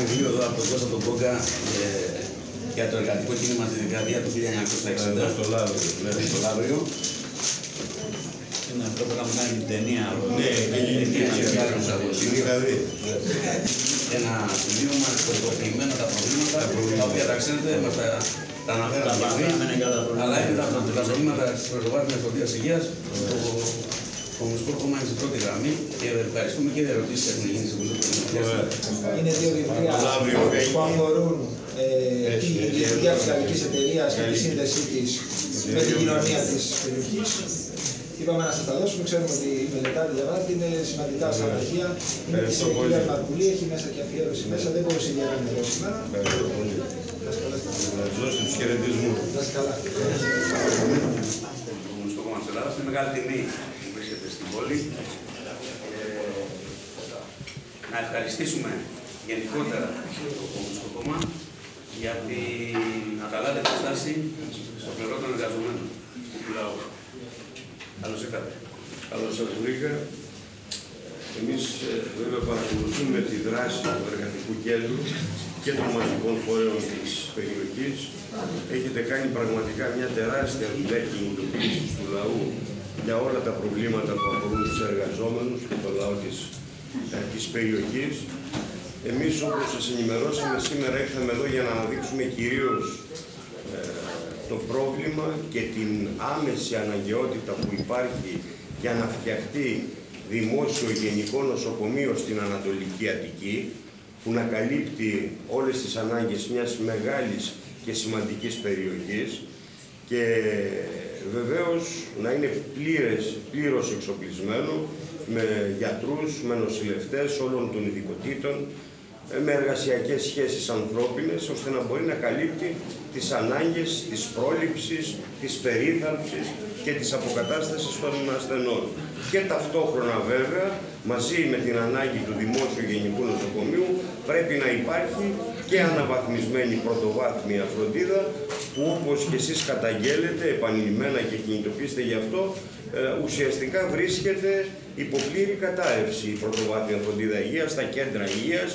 βιβλίο εδώ από τον Κώστα τον Γκιόκα για το εργατικό κίνημα στη δεκαετία του 1960 στο Λάβριο. Είναι αυτό που είχαμε κάνει την ταινία. Ναι, ένα βιβλίο περικοπημένο τα προβλήματα, τα οποία τα ξέρετε, τα αναφέραμε πριν, αλλά έπειτα από τα προβλήματα της προσβάσιμης φροντίδας υγείας, το Κομμουνιστικό Κόμμα είναι στην πρώτη γραμμή και ευχαριστούμε και για ερωτήσεις που έχουν γίνει στην Κομμουνιστική. Είναι δύο βιβλία που αφορούν τη λειτουργία της Ιταλικής εταιρείας και τη σύνδεσή της με την κοινωνία της περιοχής. Είπαμε να σας τα δώσουμε, ξέρουμε ότι η μελετάτη διαβάζεται, είναι σημαντικά στα αρχεία. Είναι της κυρίας Μαρκουλή, έχει μέσα και αφιέρωση μέσα, δεν μπορούσε η Γιάννη εδώ σήμερα. Να δώσετε τους χαιρετισμούς. Να είσαι καλά. Το Κομμουνιστικό Κόμμα της Ελλάδας είναι μεγάλη τιμή που βρίσκεται στην πόλη. Να ευχαριστήσουμε γενικότερα το Κομμουνιστικό Κόμμα για την ακαλάτευτη στάση στο πλευρό των εργαζομένων του λαού. Καλώς ήρθατε. Καλώς σας βρήκα. Εμείς βέβαια παρακολουθούμε τη δράση του Εργατικού Κέντρου και των μαζικών φορέων της περιοχής. Έχετε κάνει πραγματικά μια τεράστια δουλειά κινητοποίηση του λαού για όλα τα προβλήματα που αφορούν τους εργαζόμενους και τον λαό της περιοχής. Εμείς, όπως σας ενημερώσαμε, σήμερα ήρθαμε εδώ για να αναδείξουμε κυρίως το πρόβλημα και την άμεση αναγκαιότητα που υπάρχει για να φτιαχτεί δημόσιο γενικό νοσοκομείο στην Ανατολική Αττική, που να καλύπτει όλες τις ανάγκες μιας μεγάλης και σημαντικής περιοχής και βεβαίως να είναι πλήρως εξοπλισμένο με γιατρούς, με νοσηλευτές όλων των ειδικοτήτων, με εργασιακές σχέσεις ανθρώπινες, ώστε να μπορεί να καλύπτει τις ανάγκες της πρόληψης, της περίθαλψης και της αποκατάστασης των ασθενών. Και ταυτόχρονα βέβαια, μαζί με την ανάγκη του Δημόσιου Γενικού Νοσοκομείου, πρέπει να υπάρχει και αναβαθμισμένη πρωτοβάθμια φροντίδα, που όπως και εσείς καταγγέλλετε επανειλημμένα και κινητοποιήστε γι' αυτό, ουσιαστικά βρίσκεται υπό πλήρη κατάρρευση η πρωτοβάθμια φροντίδα υγείας, τα κέντρα υγείας,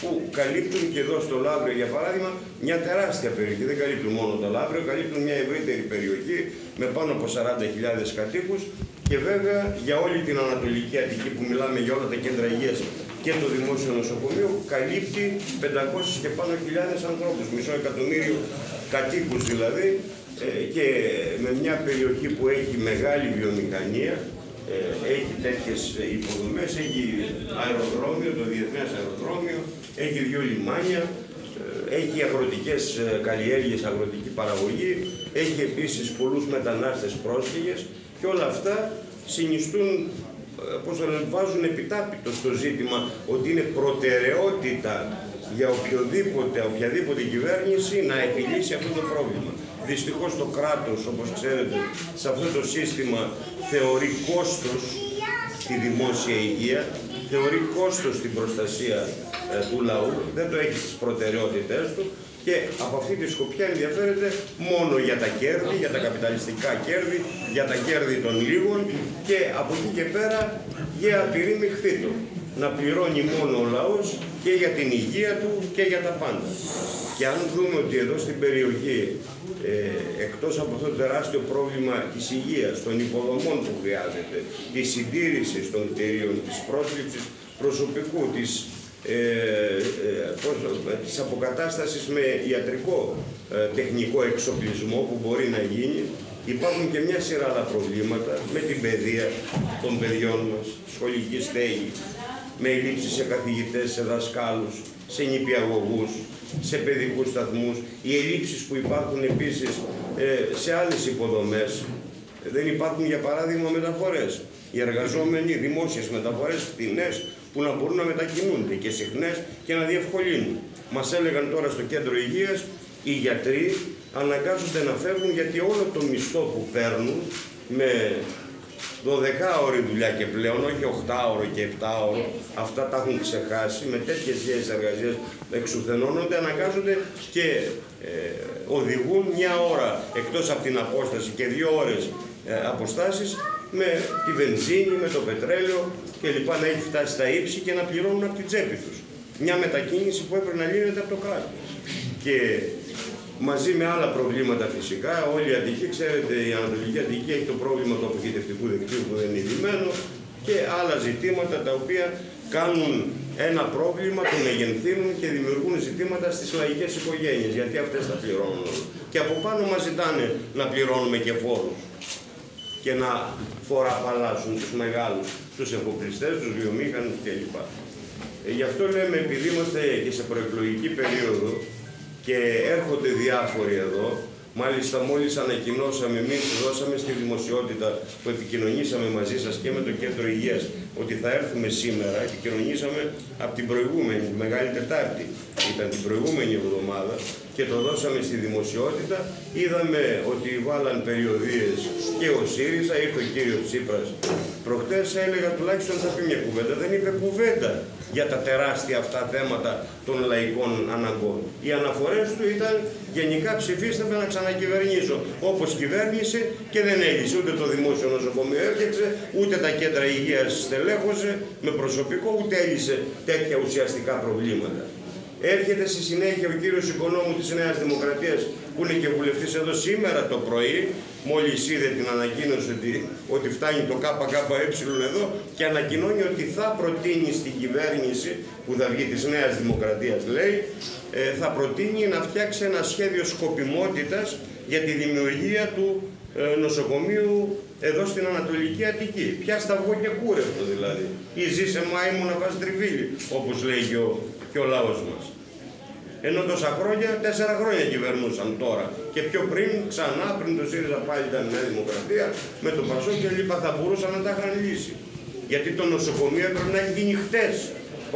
που καλύπτουν και εδώ στο Λάβριο, για παράδειγμα, μια τεράστια περιοχή. Δεν καλύπτουν μόνο το Λάβριο, καλύπτουν μια ευρύτερη περιοχή με πάνω από 40.000 κατοίκους και βέβαια για όλη την Ανατολική Αττική που μιλάμε για όλα τα κέντρα υγείας και το Δημόσιο Νοσοκομείο καλύπτει 500 και πάνω χιλιάδες ανθρώπους, μισό εκατομμύριο κατοίκους δηλαδή, και με μια περιοχή που έχει μεγάλη βιομηχανία, έχει τέτοιες υποδομές, έχει αεροδρόμιο, το διεθνές αεροδρόμιο, έχει δύο λιμάνια, έχει αγροτικές καλλιέργειες, αγροτική παραγωγή, έχει επίσης πολλούς μετανάστες πρόσφυγες και όλα αυτά συνιστούν, πώς θα βάζουν επιτάπητο στο ζήτημα ότι είναι προτεραιότητα για οποιαδήποτε κυβέρνηση να επιλύσει αυτό το πρόβλημα. Δυστυχώς το κράτος, όπως ξέρετε, σε αυτό το σύστημα θεωρεί κόστος τη δημόσια υγεία, θεωρεί κόστος την προστασία του λαού, δεν το έχει στις προτεραιότητές του και από αυτή τη σκοπιά ενδιαφέρεται μόνο για τα κέρδη, για τα καπιταλιστικά κέρδη, για τα κέρδη των λίγων και από εκεί και πέρα για απειρή μειχθήτω. Να πληρώνει μόνο ο λαός και για την υγεία του και για τα πάντα. Και αν δούμε ότι εδώ στην περιοχή, εκτός από αυτό το τεράστιο πρόβλημα της υγείας, των υποδομών που χρειάζεται, της συντήρησης των κτηρίων, της πρόσληψης προσωπικού, της αποκατάστασης με ιατρικό τεχνικό εξοπλισμό που μπορεί να γίνει, υπάρχουν και μια σειρά άλλα προβλήματα με την παιδεία των παιδιών μας, σχολική στέγη, με ελλείψεις σε καθηγητές, σε δασκάλους, σε νηπιαγωγούς, σε παιδικούς σταθμούς, οι ελλείψεις που υπάρχουν επίσης σε άλλες υποδομές. Δεν υπάρχουν, για παράδειγμα, μεταφορές. Οι εργαζόμενοι, δημόσιες μεταφορές φτηνές που να μπορούν να μετακινούνται και συχνές και να διευκολύνουν. Μας έλεγαν τώρα στο κέντρο υγείας, οι γιατροί αναγκάζονται να φεύγουν γιατί όλο το μισθό που παίρνουν με 12ωρη δουλειά και πλέον, όχι 8ωρο και 7ωρο, αυτά τα έχουν ξεχάσει, με τέτοιες σχέσεις εργασίας εξουθενώνονται, αναγκάζονται και οδηγούν μια ώρα εκτός από την απόσταση και 2 ώρες αποστάσεις με τη βενζίνη, με το πετρέλαιο κλπ. Να έχει φτάσει στα ύψη και να πληρώνουν από την τσέπη τους. μια μετακίνηση που έπρεπε να λύνεται από το κράτος. Και μαζί με άλλα προβλήματα φυσικά, όλη η Αττική, ξέρετε, η Ανατολική Αττική έχει το πρόβλημα του αποχετευτικού δικτύου που δεν είναι λυμένο και άλλα ζητήματα τα οποία κάνουν ένα πρόβλημα, το μεγενθύνουν και δημιουργούν ζητήματα στις λαϊκές οικογένειες, γιατί αυτές τα πληρώνουν. Και από πάνω μας ζητάνε να πληρώνουμε και φόρους και να φοραπαλλάσσουν τους μεγάλους, τους εφοπλιστές, τους βιομήχανους κλπ. Γι' αυτό λέμε, επειδή είμαστε και σε προεκλογική περίοδο και έρχονται διάφοροι εδώ, μάλιστα μόλις ανακοινώσαμε, εμείς δώσαμε στη δημοσιότητα που επικοινωνήσαμε μαζί σας και με το Κέντρο Υγείας ότι θα έρθουμε σήμερα, επικοινωνήσαμε από την προηγούμενη, Μεγάλη Τετάρτη, ήταν την προηγούμενη εβδομάδα και το δώσαμε στη δημοσιότητα, είδαμε ότι βάλαν περιοδίες και ο ΣΥΡΙΖΑ, ήρθε ο κύριος Τσίπρας προχτές, έλεγα τουλάχιστον θα πει μια κουβέντα, δεν είπε κουβέντα για τα τεράστια αυτά θέματα των λαϊκών αναγκών. Οι αναφορές του ήταν γενικά ψηφίστε με να ξανακυβερνήσω, όπως κυβέρνησε και δεν έλυσε ούτε το δημόσιο νοσοκομείο έφτιαξε, ούτε τα κέντρα υγείας στελέχωσε με προσωπικό, ούτε έλυσε τέτοια ουσιαστικά προβλήματα. Έρχεται στη συνέχεια ο κύριος Οικονόμου της Νέας Δημοκρατίας, που είναι και βουλευτής εδώ σήμερα το πρωί, μόλις είδε την ανακοίνωση ότι φτάνει το ΚΚΕ εδώ και ανακοινώνει ότι θα προτείνει στην κυβέρνηση, που θα βγει της Νέας Δημοκρατίας λέει, θα προτείνει να φτιάξει ένα σχέδιο σκοπιμότητας για τη δημιουργία του νοσοκομείου εδώ στην Ανατολική Αττική. Πια σταυγό και κούρευτο δηλαδή. Ή ζήσε μάιμου να πας τριβίλη, όπως λέει και ο λαός μας. Ενώ τόσα χρόνια, 4 χρόνια κυβερνούσαν τώρα. Και πιο πριν, ξανά, πριν το ΣΥΡΙΖΑ πάλι ήταν η Νέα Δημοκρατία, με το Πασό και λοιπά, θα μπορούσαν να τα είχαν λύσει. Γιατί το νοσοκομείο πρέπει να έχει γίνει χτες.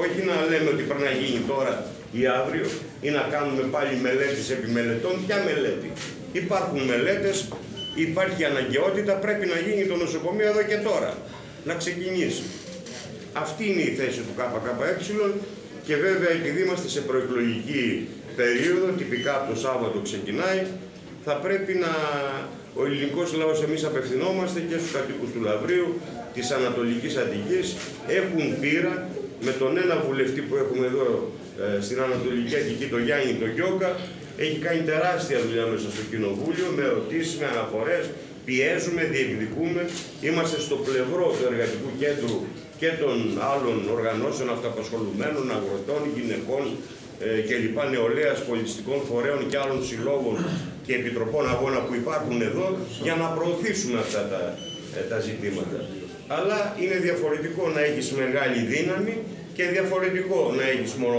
Όχι να λέμε ότι πρέπει να γίνει τώρα ή αύριο, ή να κάνουμε πάλι μελέτες επί μελετών. Ποια μελέτη? Υπάρχουν μελέτες. Υπάρχει αναγκαιότητα, πρέπει να γίνει το νοσοκομείο εδώ και τώρα, να ξεκινήσει. Αυτή είναι η θέση του ΚΚΕ και βέβαια επειδή είμαστε σε προεκλογική περίοδο, τυπικά από το Σάββατο ξεκινάει, θα πρέπει να ο ελληνικός λαός, εμείς απευθυνόμαστε και στους κατοίκους του Λαβρίου, της Ανατολικής Αττικής, έχουν πείρα με τον ένα βουλευτή που έχουμε εδώ στην Ανατολική Αττική, τον Γιάννη τον Γκιόκα. Έχει κάνει τεράστια δουλειά μέσα στο Κοινοβούλιο, με ερωτήσεις, με αναφορές, πιέζουμε, διεκδικούμε. Είμαστε στο πλευρό του Εργατικού Κέντρου και των άλλων οργανώσεων αυτοαπασχολουμένων, αγροτών, γυναικών κλπ. Νεολαίας, πολιτιστικών φορέων και άλλων συλλόγων και επιτροπών αγώνα που υπάρχουν εδώ για να προωθήσουμε αυτά τα ζητήματα. Αλλά είναι διαφορετικό να έχεις μεγάλη δύναμη και διαφορετικό να έχεις μόνο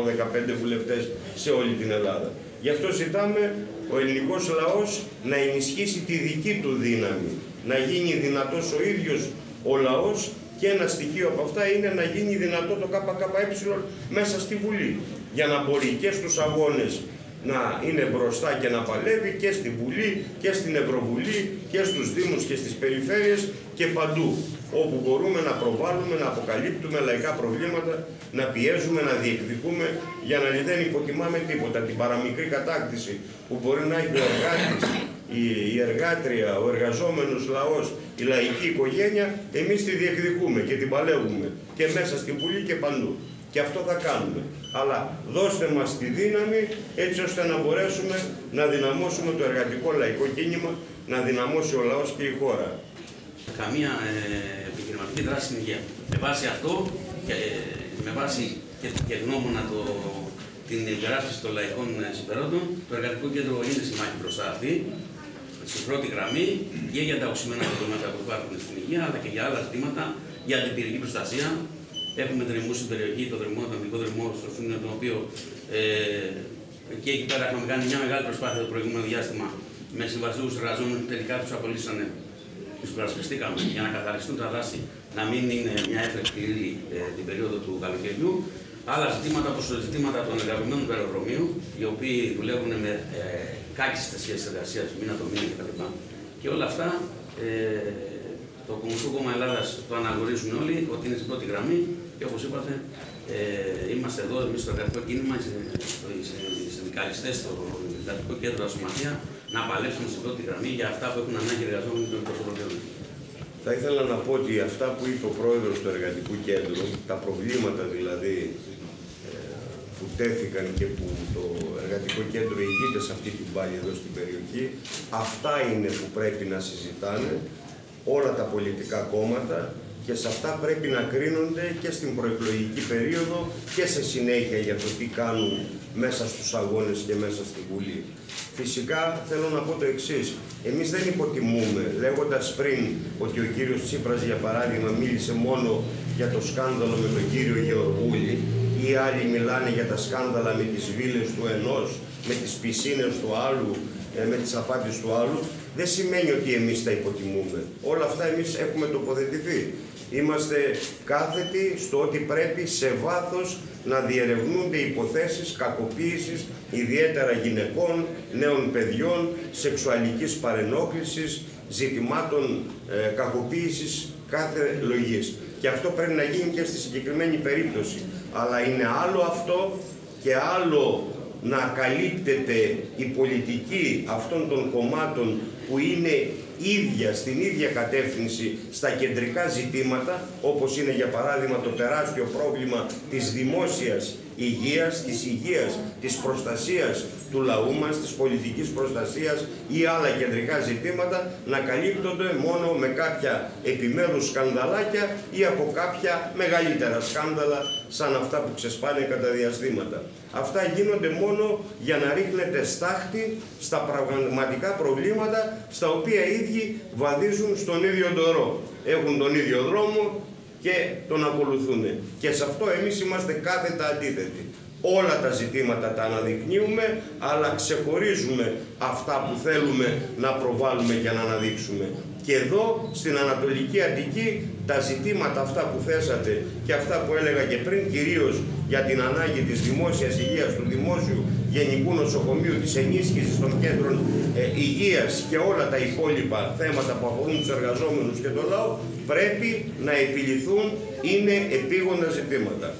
15 βουλευτές σε όλη την Ελλάδα. Γι' αυτό ζητάμε ο ελληνικός λαός να ενισχύσει τη δική του δύναμη, να γίνει δυνατός ο ίδιος ο λαός και ένα στοιχείο από αυτά είναι να γίνει δυνατό το ΚΚΕ μέσα στη Βουλή, για να μπορεί και στους αγώνες να είναι μπροστά και να παλεύει και στη Βουλή και στην Ευρωβουλή και στους Δήμους και στις περιφέρειες και παντού, όπου μπορούμε να προβάλλουμε, να αποκαλύπτουμε λαϊκά προβλήματα, να πιέζουμε, να διεκδικούμε, για να δεν υποτιμάμε τίποτα. Την παραμικρή κατάκτηση που μπορεί να έχει ο εργάτης, η εργάτρια, ο εργαζόμενος λαός, η λαϊκή οικογένεια, εμείς τη διεκδικούμε και την παλεύουμε και μέσα στην Βουλή και παντού. Και αυτό θα κάνουμε. Αλλά δώστε μας τη δύναμη έτσι ώστε να μπορέσουμε να δυναμώσουμε το εργατικό λαϊκό κίνημα, να δυναμώσει ο λαός και η χώρα. Καμία επιχειρηματική δράση στην υγεία. Με βάση αυτό, με βάση και γνώμονα την υπεράσπιση των λαϊκών συμφερόντων, το Εργατικό Κέντρο είναι συμμάχη μπροστά αυτή, στην πρώτη γραμμή και για τα οξυμένα προβλήματα που υπάρχουν στην υγεία, αλλά και για άλλα ζητήματα, για την πυρηνική προστασία. Έχουμε δρυμούς στην περιοχή, τον αμυντικό δρυμό στο Σούνιο, τον οποίο και εκεί πέρα έχουμε κάνει μια μεγάλη προσπάθεια το προηγούμενο διάστημα με συμβασμούς εργαζόμενους που τελικά τους απολύσανε. Τους προασπιστήκαμε για να καθαριστούν τα δάση, να μην είναι μια έφρεκτη ύλη την περίοδο του καλοκαιριού. Άλλα ζητήματα, όπως τα ζητήματα των εργαζομένων του αεροδρομίου, οι οποίοι δουλεύουν με κάκιστες σχέσεις εργασίας, μήνα το μήνα κτλ. Και όλα αυτά το Κομμουνιστικό Κόμμα Ελλάδας το αναγνωρίζουν όλοι ότι είναι στην πρώτη γραμμή και όπως είπατε, είμαστε εδώ εμείς στο εργατικό κίνημα, οι συνδικαλιστές στο Εργατικό Κέντρο, τα σωματεία, να παλέψουμε στην πρώτη γραμμή για αυτά που έχουν ανάγκη οι εργαζόμενοι των προσωπικών. Θα ήθελα να πω ότι αυτά που είπε ο πρόεδρος του Εργατικού Κέντρου, τα προβλήματα δηλαδή που τέθηκαν και που το εργατικό κέντρο ηγείται σε αυτή την πάλη εδώ στην περιοχή. Αυτά είναι που πρέπει να συζητάνε όλα τα πολιτικά κόμματα και σε αυτά πρέπει να κρίνονται και στην προεκλογική περίοδο και σε συνέχεια για το τι κάνουν μέσα στους αγώνες και μέσα στη Βουλή. Φυσικά θέλω να πω το εξής. Εμείς δεν υποτιμούμε, λέγοντας πριν ότι ο κύριος Τσίπρας, για παράδειγμα, μίλησε μόνο για το σκάνδαλο με τον κύριο Γεωργούλη, ή άλλοι μιλάνε για τα σκάνδαλα με τις βίλες του ενός, με τις πισίνες του άλλου, με τις απάτες του άλλου, δεν σημαίνει ότι εμείς τα υποτιμούμε. Όλα αυτά εμείς έχουμε τοποθετηθεί. Είμαστε κάθετοι στο ότι πρέπει σε βάθος να διερευνούνται υποθέσεις κακοποίησης, ιδιαίτερα γυναικών, νέων παιδιών, σεξουαλικής παρενόχλησης, ζητημάτων κακοποίησης κάθε λογής. Και αυτό πρέπει να γίνει και στη συγκεκριμένη περίπτωση. Αλλά είναι άλλο αυτό και άλλο να καλύπτεται η πολιτική αυτών των κομμάτων που είναι ίδια, στην ίδια κατεύθυνση στα κεντρικά ζητήματα, όπως είναι για παράδειγμα το τεράστιο πρόβλημα της δημόσιας υγείας, της προστασίας του λαού μας, της πολιτικής προστασίας ή άλλα κεντρικά ζητήματα, να καλύπτονται μόνο με κάποια επιμέρους σκανδαλάκια ή από κάποια μεγαλύτερα σκάνδαλα σαν αυτά που ξεσπάνε κατά διαστήματα. Αυτά γίνονται μόνο για να ρίχνετε στάχτη στα πραγματικά προβλήματα στα οποία οι ίδιοι βαδίζουν στον ίδιο ντορό, έχουν τον ίδιο δρόμο και τον ακολουθούν. Και σε αυτό εμείς είμαστε κάθετα αντίθετοι. Όλα τα ζητήματα τα αναδεικνύουμε, αλλά ξεχωρίζουμε αυτά που θέλουμε να προβάλλουμε για να αναδείξουμε. Και εδώ, στην Ανατολική Αττική, τα ζητήματα αυτά που θέσατε και αυτά που έλεγα και πριν, κυρίως για την ανάγκη της δημόσιας υγείας, του δημόσιου γενικού νοσοκομείου, της ενίσχυσης των κέντρων υγείας και όλα τα υπόλοιπα θέματα που αφορούν τους εργαζόμενους και τον λαό, πρέπει να επιληθούν, είναι επίγοντα ζητήματα.